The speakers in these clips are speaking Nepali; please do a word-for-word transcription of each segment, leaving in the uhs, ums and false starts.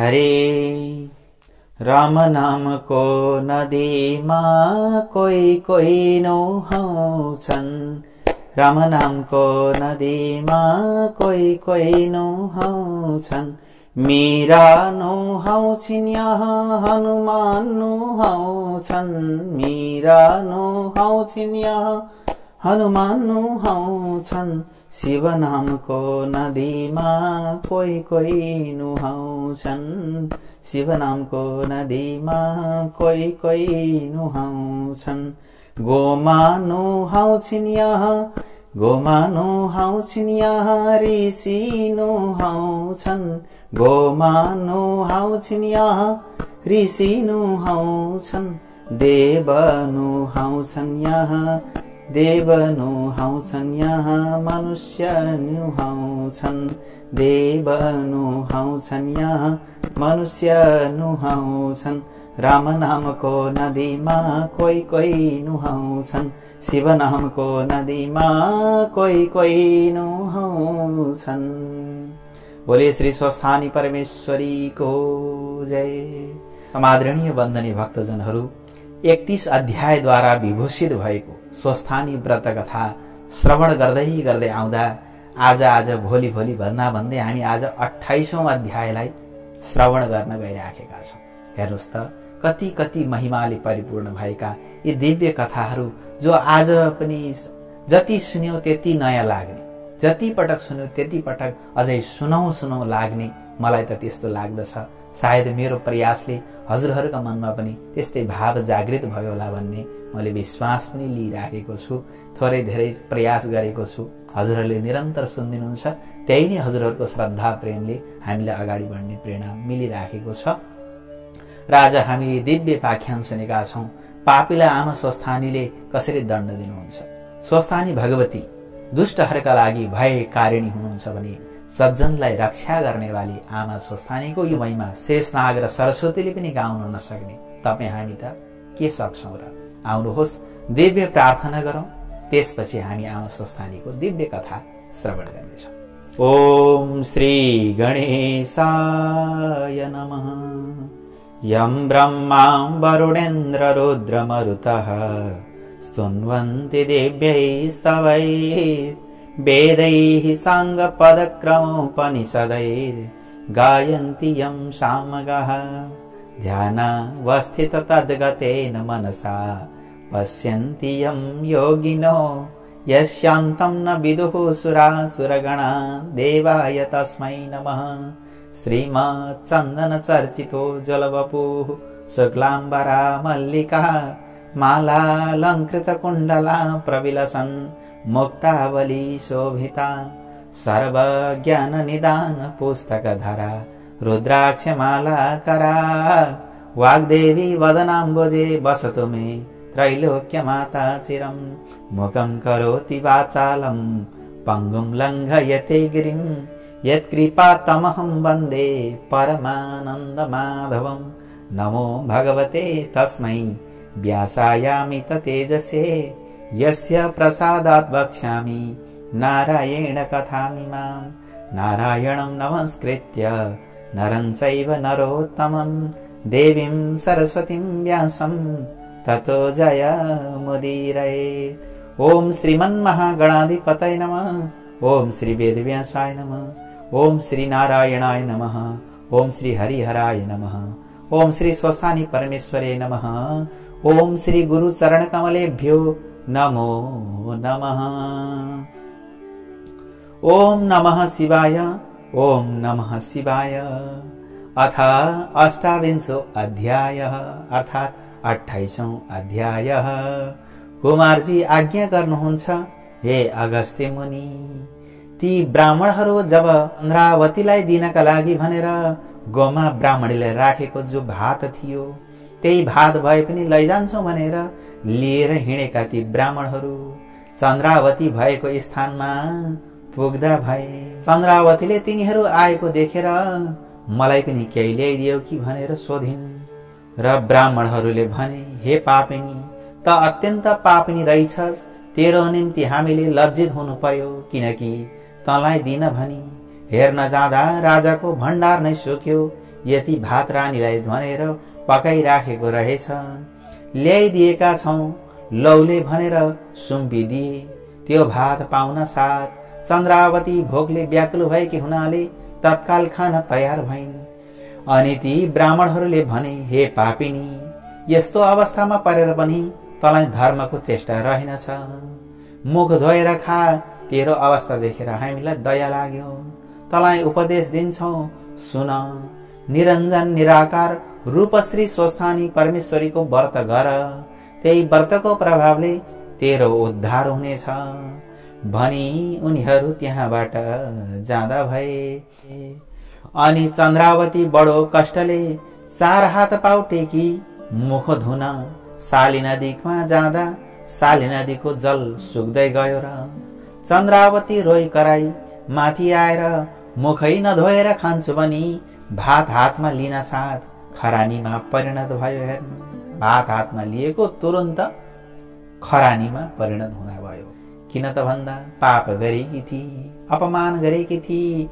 हरे राम नाम को नदी में कोई कोई नुहाउँछन्, राम नाम को नदी में कोई कोई नुहाउँछन्। मीरा नुहाउँछिन् यहाँ हनुमान नुहाउँछन्, मीरा नुहाउँछिन् यहाँ हनुमान नुहाउँछन्। शिव नाम को नदी में कोई कोई नुहाउँछन्, शिव नाम को नदी में कोई कोई नुहाउँछन्। गोमा नुहाउँछिन् यहाँ, गोमा नुहाउँछिन् यहाँ ऋषि नुहाउँछन्, गोमा नुहाउँछिन् यहाँ ऋषि नुहाउँछन्। देव नुहाउँछन् यहाँ, देव नुहाउँछन् यहाँ मनुष्य नुहाउँछन्, देव नुहाउँछन् यहाँ मनुष्य नुहाउँछन्। राम नाम को नदी में कोई कोई नुहाउँछन्, शिव नाम को नदी में कोई कोई नुहाउँछन्। बोले श्री स्वस्थानी परमेश्वरी को जय। समादरणीय वंदनीय भक्तजनहरू, एकतीस अध्याय द्वारा विभूषित भएको स्वस्थानी व्रत कथा श्रवण गर्दै गर्दै आउँदा आज आज भोलि भोलि भन्दा भन्दै हामी आज अट्ठाइसौं अध्यायलाई श्रवण गर्न गइराखेका छौं। हेर्नुस् त कति कति महिमाले परिपूर्ण भएका यी दिव्य कथाहरू, जो आज पनि जति सुन्यौ त्यति नयाँ लाग्ने, जति पटक सुन्यौ त्यति पटक अझै सुनौ सुनौ लाग्ने। मलाई त त्यस्तो लाग्दछ, सायद मेरो प्रयासले हजुरहरूका मनमा पनि त्यस्तै भाव जागृत भयो होला भन्ने मैले विश्वास पनि लिइराखेको छु। थोरै धेरै प्रयास गरेको छु, हजुरहरूले निरन्तर सुनिदिनुहुन्छ, त्यही नै हजुरहरूको श्रद्धा प्रेमले हामीलाई अगाडि बढ्ने प्रेरणा मिलिराखेको छ। र आज हामीले दिव्य पाख्यान सुनेका छौँ, पापीला आमा स्वस्थानीले कसरी दण्ड दिनुहुन्छ। स्वस्थानी भगवती दुष्टहरूका लागि भयकारिणी हुनुहुन्छ भने सज्जनलाई रक्षा गर्ने वाली आमा स्वस्थानीको यो महिमा शेषनाग र सरस्वतीले पनि गाउन नसक्ने। तपाईँ हामी त के सक्छौँ र? आउनुहोस् दिव्य प्रार्थना गरौँ, त्यसपछि हामी आमा स्वस्थानीको दिव्य कथा श्रवण गर्नेछौँ। ओम श्री गणेशाय नमः। यं ब्रह्मा वरुणेन्द्र रुद्रमरुतः स्तुन्वन्ति दिव्यैस्तवै वेदैः साङ्गपदक्रमोपनिषदैः गायन्ति यं सामगाः। ध्यानावस्थितं तद्गतेन मनसा पश्यन्ति यं योगिनो यस्यान्तं न विदुः सुरासुरगणा। देवाय तस्मै नमः। श्रीमच्चन्दनचर्चितो जलवपुः शुक्लाम्बरा मल्लिका मालालङ्कृतकुण्डला प्रविलसन् मुक्तावली शोभिता। सर्वज्ञान निदान पुस्तकधरा रुद्राक्षमालाकरा वाग्देवी वदनाम्बुजे वसतु मे त्रैलोक्यमाता चिरं। मुखं करोति वाचालं पंगुं लंघयते गिरिं यत्कृपातमहं वन्दे परमानन्दमाधवं। नमो भगवते तस्मै व्यासायामि ततेजसे यस्य प्रसादात् वक्ष्यामि नारायण कथामिमां। नारायणं नमस्कृत्य नरं चैव नरोत्तमं देवीं सरस्वतीं व्यासं ततो जयमुदीरयेत्। ओम श्रीमन्महागणाधिपतये नमः। ओम श्री वेदव्यासाय नमः। ओम श्री नारायणाय नमः। ओम श्री हरिहराय नमः। ओम श्री स्वस्थानी परमेश्वरे नमः। ओम श्री गुरु चरण कमलेभ्यो नमो नमः। ओम नमः शिवाय। ओम नमः शिवाय। अथ अष्टाविंशो अध्याय अर्थात अट्ठाइसौं अध्याय। कुमारजी आज्ञा गर्नुहुन्छ, हे अगस्त्य मुनि, ती ब्राह्मणहरू जब इन्द्रावतीलाई दिनका लागि भनेर गोमा ब्राह्मणीले राखेको जो भात थियो त्यही भात भए पनि लैजान्छौँ भनेर लिएर हिँडेका ती ब्राह्मणहरू चन्द्रावती भएको स्थानमा पुग्दा भए। चन्द्रावतीले तिनीहरू आएको देखेर मलाई पनि केही ल्याइदियो कि भनेर सोधिन् र ब्राह्मणहरूले भने, हे पापिनी, त अत्यन्त पापिनी रहेछस्, तेरो निम्ति हामीले लज्जित हुनु पर्यो, किनकि तँलाई दिन भनी हेर्न जाँदा राजाको भण्डार नै सुक्यो, यति भात रानीलाई भनेर पकाइराखेको रहेछ। ल्याइदिएका छौं लौले भनेर सुम्पिदिए। त्यो भात पाउन साथ चन्द्रावती भोगले व्याकुल भएकी हुनाले तत्काल खान तयार भइन्। अनि ती ब्राह्मणहरूले भने, हे पापिनी, यस्तो अवस्थामा परेर पनि तलाई धर्मको चेष्टा रहेनछ। मुख धोएर खा। तेरो अवस्था देखेर हामीलाई दया लाग्यो। तलाई उपदेश दिन्छौ, सुन। निरञ्जन निराकार रूप श्री स्वस्थानी परमेश्वरीको व्रत गर। त्यही व्रतको प्रभावले तेरो उद्धार हुनेछ भनी उनीहरू त्यहाँबाट जाँदा भए। अनि चन्द्रावती बडो कष्टले चार हात पाउ टेकी मुख धुन साली नदीमा जाँदा साली नदीको जल सुक्दै गयो र चन्द्रावती रोई कराई माथि आएर मुखै नधोएर खान्छु भनी भात हातमा लिन साथ खरानीमा परिणत भयो। हेर्नु, भात हातमा लिएको तुरन्त खरानीमा परिणत हुन भयो। किन त भन्दा पाप गरेकी थिई, अपमान गरेकी थिई,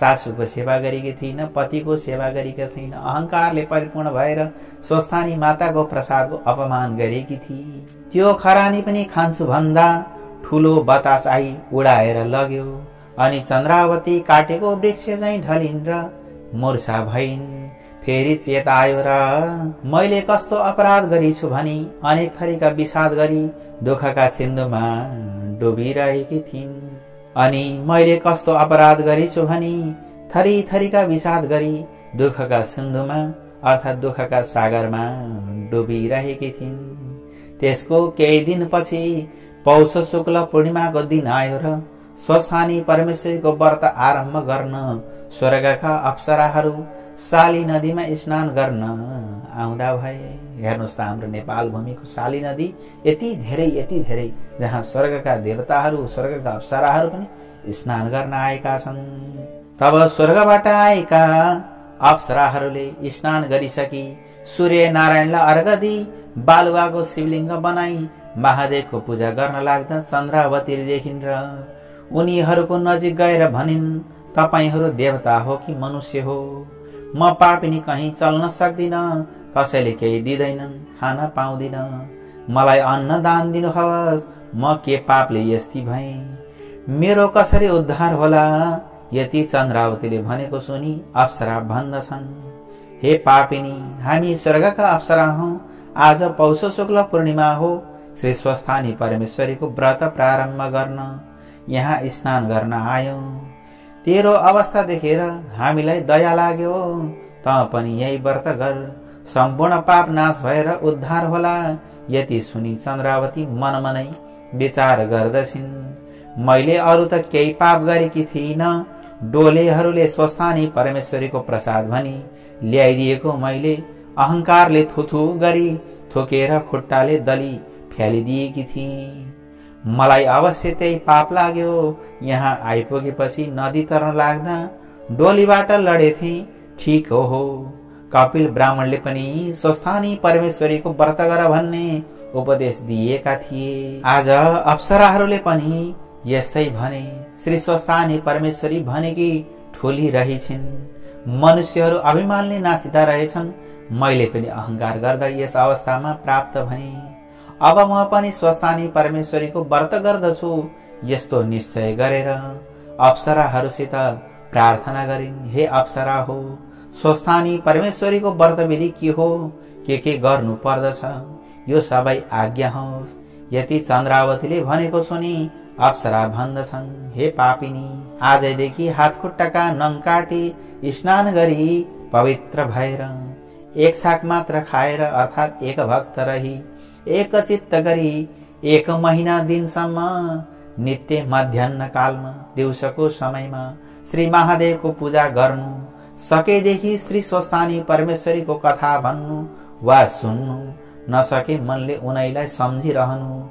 सासूको सेवा गरेकी थिइन, पतिको सेवा गरेकी थिइन, अहंकारले परिपूर्ण भएर स्वस्थानी माताको प्रसादको अपमान गरेकी थिई। त्यो खरानी पनि खान्छु भन्दा ठुलो बतास आई उडाएर लग्यो। अनि चन्द्रावती काटेको वृक्ष चाहिँ ढलिन् र मूर्छा भइन्। फेरि चेत आयो र मैले कस्तो अपराध गरेछु भनी अनेक थरीका विषाद गरी दुःखका सिन्धुमा डुबिरहेकी थिइन्। अनि मैले कस्तो अपराध गरेछु भनी थरी थरीका विषाद गरी दुःखका सिन्धुमा अर्थात् दुःखका सागरमा डुबिरहेकी थिइन्। त्यसको केही दिनपछि पौष शुक्ल पूर्णिमाको दिन आयो र स्वस्थानी परमेश्वरीको व्रत आरम्भ गर्न स्वर्गका अप्सराहरू साली नदीमा स्नान गर्न आउँदा भए। हेर्नुहोस् त, हाम्रो नेपाल भूमिको साली नदी यति धेरै यति धेरै जहाँ स्वर्गका देवताहरू स्वर्गका अप्सराहरू पनि स्नान गर्न आएका छन्। तब स्वर्गबाट आएका अप्सराहरूले स्नान गरिसकी सूर्य नारायणलाई अर्घ दिई बालुवाको शिवलिङ्ग बनाई महादेवको पूजा गर्न लाग्दा चन्द्रावतीले देखिन् र उनीहरूको नजिक गएर भनिन्, तपाईहरू देवता हो कि मनुष्य हो? म पापिनी कहीँ चल्न सक्दिन, कसैले केही दिँदैनन्, खान पाउँदिन, मलाई अन्न दान दिनुहोस्। म के पापले यस्ती भएँ? मेरो कसरी उद्धार होला? यति चन्द्रावतीले भनेको सुनि अप्सरा भन्दछन्, हे पापिनी, हामी स्वर्गका अप्सरा हौँ। आज पौष शुक्ल पूर्णिमा हो। श्री स्वस्थानी परमेश्वरीको व्रत प्रारम्भ गर्न यहाँ स्नान गर्न आयौँ। तेरो अवस्था देखेर हामीलाई दया लाग्यो। त पनि यही व्रत गर, सम्पूर्ण पाप नाश भएर उद्धार होला। यति सुनि चन्द्रावती मनमनै विचार गर्दछिन्, मैले अरू त केही पाप गरेकी थिइन। डोलेहरूले स्वस्थानी परमेश्वरीको प्रसाद भनी ल्याइदिएको मैले अहंकारले थुथु गरी थोकेर खुट्टाले दली फ्यालिदिएकी थिएँ। मलाई अवश्य त्यही पाप लाग्यो। यहाँ आइपुगेपछि नदी तर्न लाग्दा डोलीबाट लडेथे। ठिक हो हो कपिल ब्राह्मणले पनि स्वस्थानी परमेश्वरीको व्रत गर भन्ने उपदेश दिएका थिए। आज अप्सराहरूले पनि यस्तै भने। श्री स्वस्थानी परमेश्वरी भनेकी ठोली रहेछन्। मनुष्यहरू अभिमानले नासिँदा रहेछन्। मैले पनि अहंकार गर्दा यस अवस्थामा प्राप्त भएँ। अब म पनि स्वस्थानी परमेश्वरीको व्रत गर्दछु यस्तो निश्चय गरेर अप्सराहरूसित प्रार्थना गरिन्, हे अप्सरा हो, स्वस्थानी परमेश्वरीको व्रत विधि के हो? के के गर्नु पर्दछ? यो सबै आज्ञा होस्। यति चन्द्रावतीले भनेको सुनि अप्सरा भन्दछन्, हे पापिनी, आजदेखि हातखुट्टाका नङ काटी स्नान गरी पवित्र भएर एक साक मात्र खाएर अर्थात् एक भक्त रही एक चित्त गरी एक महिना दिनसम्म नित्य मध्यान्न कालमा दिउँसोको समयमा श्री महादेवको पूजा गर्नु, सकेदेखि श्री स्वस्थानी परमेश्वरीको कथा भन्नु वा सुन्नु, नसके मनले उनैलाई सम्झिरहनु।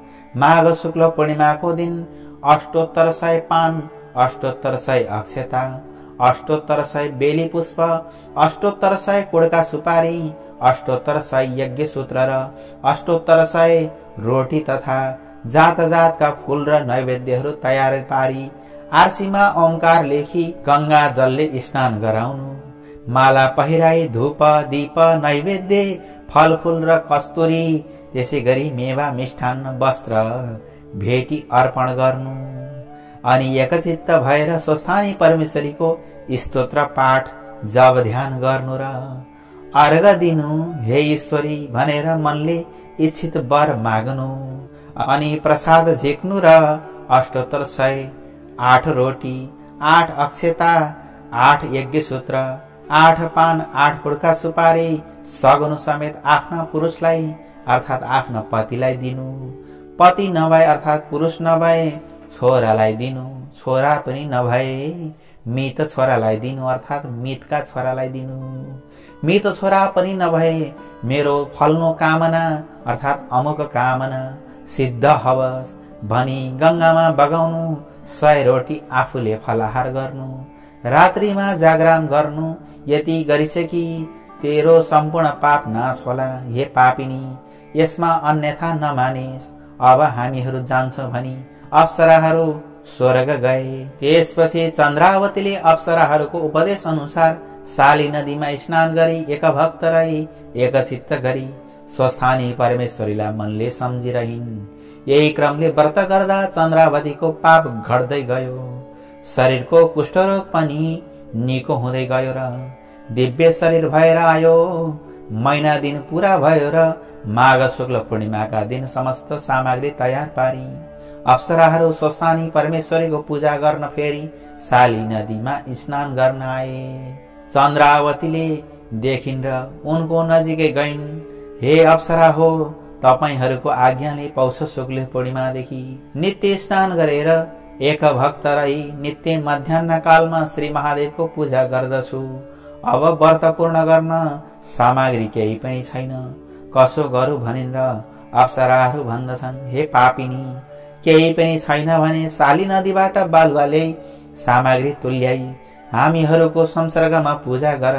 माघ शुक्ल पूर्णिमाको दिन अष्टोत्तर सय पान, अष्टोत्तर सय अक्षता, अष्टोत्तर सय बेली पुष्प, अष्टोत्तर सय कुडका सुपारी, अष्टोत्तर सय यज्ञ सूत्र र अष्टोत्तर सय रोटी तथा जात जातका फूल र नैवेद्यहरू तयार पारी आरसीमा ओंकार लेखी गंगा जलले स्नान गराउनु। माला पहिराई, धूप दीप नैवेद्य फलफूल र कस्तुरी त्यसैगरी मेवा मिष्ठान्न वस्त्र भेटी अर्पण गर्नु। अनि एकचित्त भएर स्वस्थानी परमेश्वरी को स्तोत्र पाठ जप ध्यान गर्नु र अर्घ दिनु हे ईश्वरी भनेर मनले इच्छित वर माग्नु। अनि प्रसाद झिक्नु र अष्टोत्तर सय, आठ रोटी, आठ अक्षता, आठ यज्ञ सूत्र, आठ पान, आठ पुड्का सुपारी सगुन समेत आफ्ना पुरुषलाई अर्थात आफ्ना पतिलाई दिनु। पति नभए अर्थात पुरुष नभए छोरालाई दिनु, छोरा पनि नभए मित छोरालाई दिनु अर्थात मितका छोरालाई दिनु। मित छोरा पनि नभए मेरो फल्नु कामना अर्थात अमुक कामना सिद्ध हवस् भनी गंगामा बगाउनु। सय रोटी आफूले फलाहार गर्नु, रात्रिमा जागरण गर्नु। यति गरिसकी तेरो सम्पूर्ण पाप नाश होला। हे पापिनी, यसमा अन्यथा नमानिस्। अब हामीहरू जान्छौं भनी अप्सराहरू स्वर्ग गए। त्यसपछि चन्द्रावतीले अप्सराहरूको उपदेश अनुसार साली नदीमा स्नान गरी एकभक्त रही एकचित्त गरी स्वस्थानी परमेश्वरीलाई मनले सम्झिरहिन्। यही क्रमले व्रत गर्दा चन्द्रावतीको पाप घट्दै गयो, शरीरको कुष्ठरोग पनि निको हुँदै गयो र दिव्य शरीर भएर आयो। महिना दिन पूरा भयो र माघ शुक्ल पूर्णिमाका दिन समस्त सामग्री तयार पारी अप्सराहरू स्वस्थानी परमेश्वरीको पूजा गर्न फेरि साली नदीमा स्नान गर्न आए। चन्द्रावतीले देखिन् र उनको नजिकै गइन्। हे अप्सरा हो, तपाईहरूको आज्ञाले पौष शुक्ल पूर्णिमादेखि नित्य स्नान गरेर एक भक्त रही नित्य मध्याह्न कालमा श्री महादेवको पूजा गर्दछु। अब व्रत पूर्ण गर्न सामग्री केही पनि छैन, कसो गरौँ भनिन् र अप्सराहरू भन्दछन्, हे पापिनी, केही पनि छैन भने साली नदीबाट बालुवाले सामग्री तुल्याई हामीहरूको संसर्गमा पूजा गर।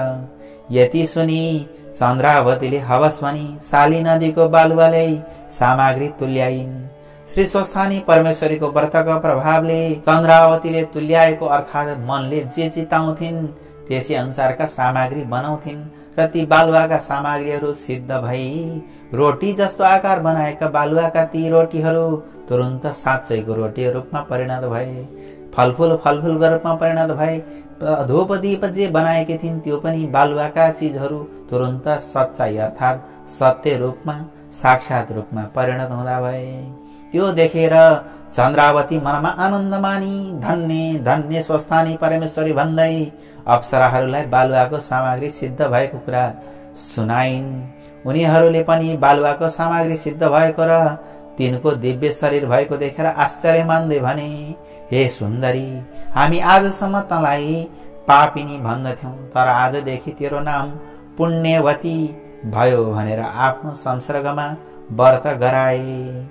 यति सुनि चन्द्रावतीले हवस भनी साली नदीको बालुवाले सामग्री तुल्याइन्। श्री स्वस्थानी परमेश्वरीको व्रतको प्रभावले चन्द्रावतीले तुल्याएको अर्थात् मनले जे चिताउँथिन् त्यसै अनुसारका सामग्री बनाउँथिन् र ती बालुवाका सामग्रीहरू सिद्ध भई रोटी जस्तो आकार बनाएका बालुवाका ती रोटीहरू तुरन्त साँच्चैको रोटी रूपमा परिणत भए, फलफूल फलफूलको रूपमा परिणत भए। धूप दीप जे बनाएकी थिइन् त्यो पनि बालुवाका चिजहरू तुरन्त सच्चाइ अर्थात् सत्य रूपमा साक्षात रूपमा परिणत हुँदा भए। त्यो देखेर चन्द्रावती मनमा आनन्द मानी धन्य धन्य स्वस्थानी परमेश्वरी भन्दै अप्सराहरूलाई बालुवाको सामग्री सिद्ध भएको कुरा सुनाइन्। उनीहरूले पनि बालुवाको सामग्री सिद्ध भएको र तिनको दिव्य शरीर भएको देखेर आश्चर्य मान्दै भने, हे सुन्दरी, हामी आजसम्म तँलाई पापिनी भन्दथ्यौं, तर आजदेखि तेरो नाम पुण्यवती भयो भनेर आफ्नो संसर्गमा व्रत गराए।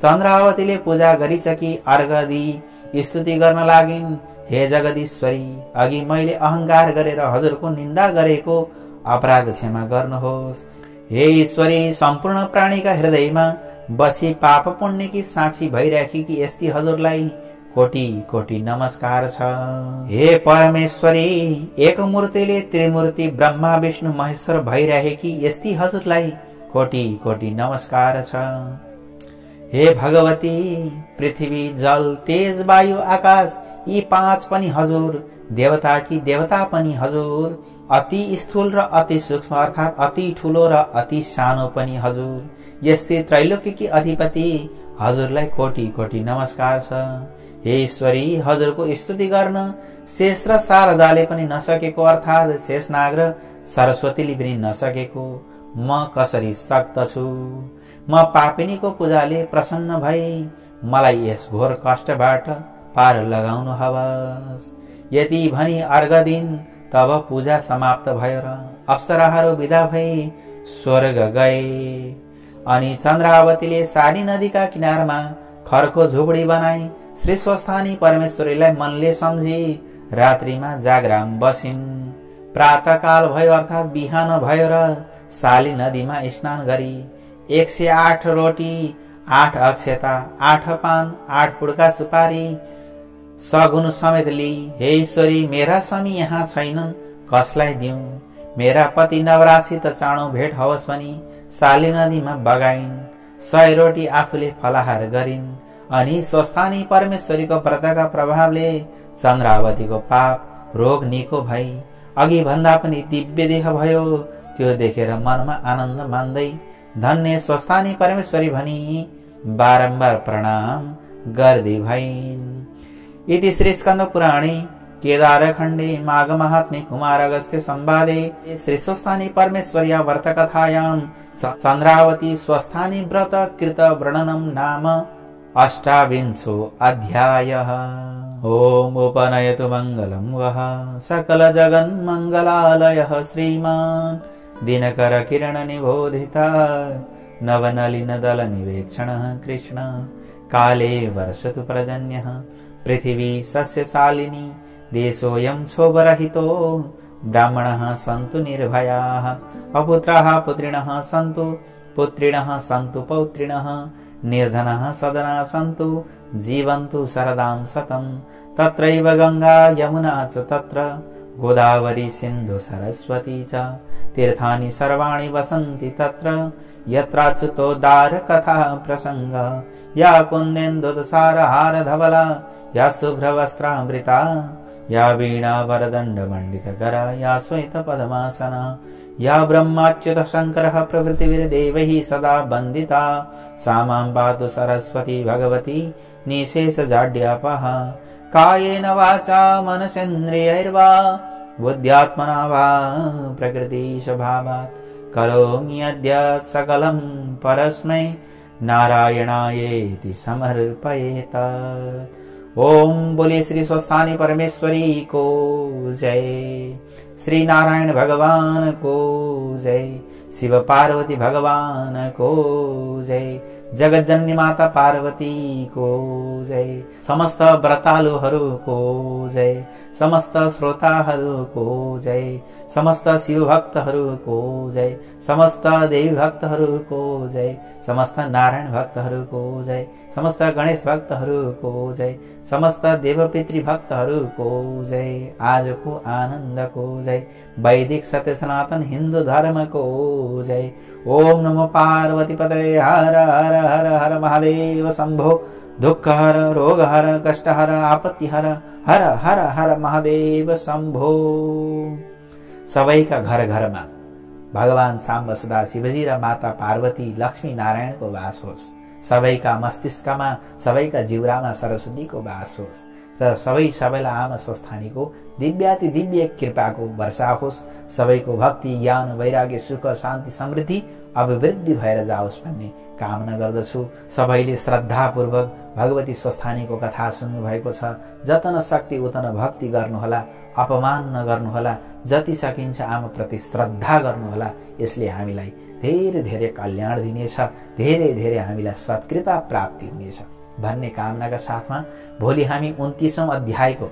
चन्द्रावतीले पूजा गरिसकी अर्घ दिई स्तुति गर्न लागिन्। हे जगदीश्वरी, अघि मैले अहंकार गरेर हजुरको निन्दा गरेको अपराध क्षमा गर्नुहोस्। हे ईश्वरी, सम्पूर्ण प्राणीका हृदयमा बसी पाप पुण्य की साक्षी भइराखी कि यस्ती हजुरलाई कोटी कोटी नमस्कार छ। हे परमेश्वरी, एक मूर्तिले त्रिमूर्ति ब्रह्मा विष्णु महेश्वर भइराखेकी यस्ती हजुरलाई कोटी कोटी नमस्कार छ। हे भगवती, पृथ्वी जल तेज वायु आकाश यी पाँच पनि हजुर, देवता की देवता पनि हजुर, अति स्थूल र अति सूक्ष्म अर्थात अति ठूलो र अति सानो पनि हजुर, यस्तै त्रैलोक्यकी अधिपति हजुरलाई कोटी कोटी नमस्कार छ। हे ईश्वरी, हजुरको स्तुति गर्न शेष र शारदाले पनि नसकेको अर्थात् शेषनाग र सरस्वतीले पनि नसकेको म कसरी सक्दछु। म पापिनीको पूजाले प्रसन्न भई मलाई यस घोर कष्टबाट पार लगाउनु हवस्। यति भनी अर्घ दिन तब पूजा समाप्त भयो र अप्सराहरू बिदा भई स्वर्ग गए। अनि चन्द्रावतीले साली नदीका किनारमा खरको झुपडी बनाई श्री स्वस्थानी परमेश्वरीलाई मनले सम्झी रात्रिमा जागराम बसिन्। प्रातःकाल भयो अर्थात् बिहान भयो र साली नदीमा स्नान गरी एक सय आठ रोटी, आठ अक्षता, आठ पान, आठ पुड्का सुपारी सगुन समेत लिई हे ईश्वरी, मेरा स्वामी यहाँ छैनन्, कसलाई दिउँ? मेरा पति नवरासित चाँडो भेट होस् भनी साली नदीमा बगाइन्। सय रोटी आफूले फलाहार गरिन्। अनि स्वस्थानी परमेश्वरीको व्रतका प्रभावले चन्द्रावतीको पाप रोग निको भई अघि भन्दा पनि दिव्य देह भयो। त्यो देखेर मनमा आनन्द मान्दै धन्य स्वस्थानी परमेश्वरी भनी बारम्बार प्रणाम गर्दै भइन्। इति श्री स्कन्द पुराणे केदारखण्डे माघ महात्म्ये कुमार अगस्त्य संवादे श्री स्वस्थानी परमेश्वर्या व्रत कथायां चन्द्रावती स्वस्थानी व्रत कृत वर्णनम नाम अष्टाविंशो अध्यायः। ओम उपनयतु मंगलम वः सकल जगन् मंगलालयः श्रीमान् दिनकर किरण निबोधिता नवनलिन दल निवेक्षणः कृष्ण काले वर्षतु पर्जन्यः पृथिवी सस्यशालिनी देशोऽयं शोभरहितो ब्राह्मणः सन्तु निर्भयाः अपुत्राः पुत्रिणः सन्तु पुत्रिणः सन्तु पौत्रिणः निर्धनः सदनः सन्तु जीवन्तु सरदां सतम्। तत्रैव गंगा यमुना च तत्र गोदावरी सिन्धु सरस्वती च तीर्थानि सर्वाणि वसन्ति तत्र यत्राच्युतोदारकथा प्रसङ्गः। या कुन्देन्दुतसारहारधवला या शुभ्रवस्त्रामृता या वीणा वरदण्डमण्डितकरा या श्वेतपद्मासना या ब्रह्माच्युत शङ्करः प्रभृतिभिर्देवैः सदा वन्दिता सा मां पातु सरस्वती भगवती निःशेषजाड्यापहा। कायेन वाचा मनसेन्द्रियैर्वा बुद्ध्यात्मना वा प्रकृतिस्वभावात् करोमि अद्य सकलं परस्मै नारायणायेति समर्पयेत्। ओम बोले श्री स्वस्थानी परमेश्वरी को जय। श्री नारायण भगवान को जय। शिव पार्वती भगवान को जय। जगत जननी माता पार्वती को जय। समस्त व्रतालुहरू को जय। समस्त श्रोताहरू को जय। समस्त शिव भक्तहरू को जय। समस्त देवी भक्तहरू को जय। समस्त नारायण भक्तहरू को जय। समस्त गणेश भक्तहरू को जय। समस्त देवपितृ भक्तहरू को जय। आज को आनंद को जय। वैदिक सत्य सनातन हिंदू धर्म को जय। ओम नमो पार्वती पतये हर हर हर हर महादेव शंभो दुख हर रोग हर कष्ट हर आपत्ति हर हर हर हर महादेव शंभो। सबैका घर घरमा भगवान साम्ब सदा शिवजी र माता पार्वती लक्ष्मी नारायण को वास होस्। सबैका मस्तिष्कमा सबैका जीवरामा सरस्वती को वास होस् र सबै सबैलाई आमा स्वस्थानीको दिव्याति दिव्य कृपाको वर्षा होस्। सबैको भक्ति ज्ञान वैराग्य सुख शान्ति समृद्धि अभिवृद्धि भएर जाओस् भन्ने कामना गर्दछु। सबैले श्रद्धापूर्वक भगवती स्वस्थानीको कथा सुन्नुभएको छ। जतन शक्ति उतन भक्ति गर्नुहोला, अपमान नगर्नुहोला, जति सकिन्छ आमाप्रति श्रद्धा गर्नुहोला। यसले हामीलाई धेरै धेरै कल्याण दिनेछ, धेरै धेरै हामीलाई सत्कृपा प्राप्ति हुनेछ भन्ने कामनाका साथमा भोलि हामी उन्तीसौँ अध्यायको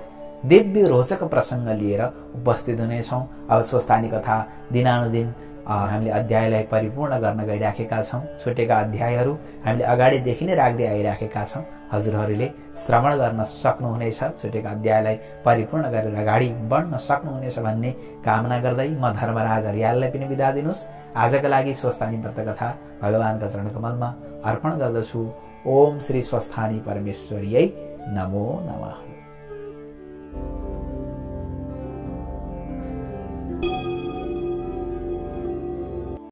दिव्य रोचक प्रसङ्ग लिएर उपस्थित हुनेछौँ। अब स्वस्थानी कथा दिनानुदिन हामीले अध्यायलाई परिपूर्ण गर्न गइराखेका छौँ। छुटेका अध्यायहरू हामीले अगाडिदेखि नै राख्दै आइराखेका छौँ। हजुरहरूले श्रवण गर्न सक्नुहुनेछ, छुटेका अध्यायलाई परिपूर्ण गरेर अगाडि बढ्न सक्नुहुनेछ भन्ने कामना गर्दै म धर्मराज हरियाललाई पनि बिदा दिनुहोस्। आजका लागि स्वस्थानी व्रत कथा भगवानका चरणकमलमा अर्पण गर्दछु। ओम श्री स्वस्थानी परमेश्वरीयै नमो नमः।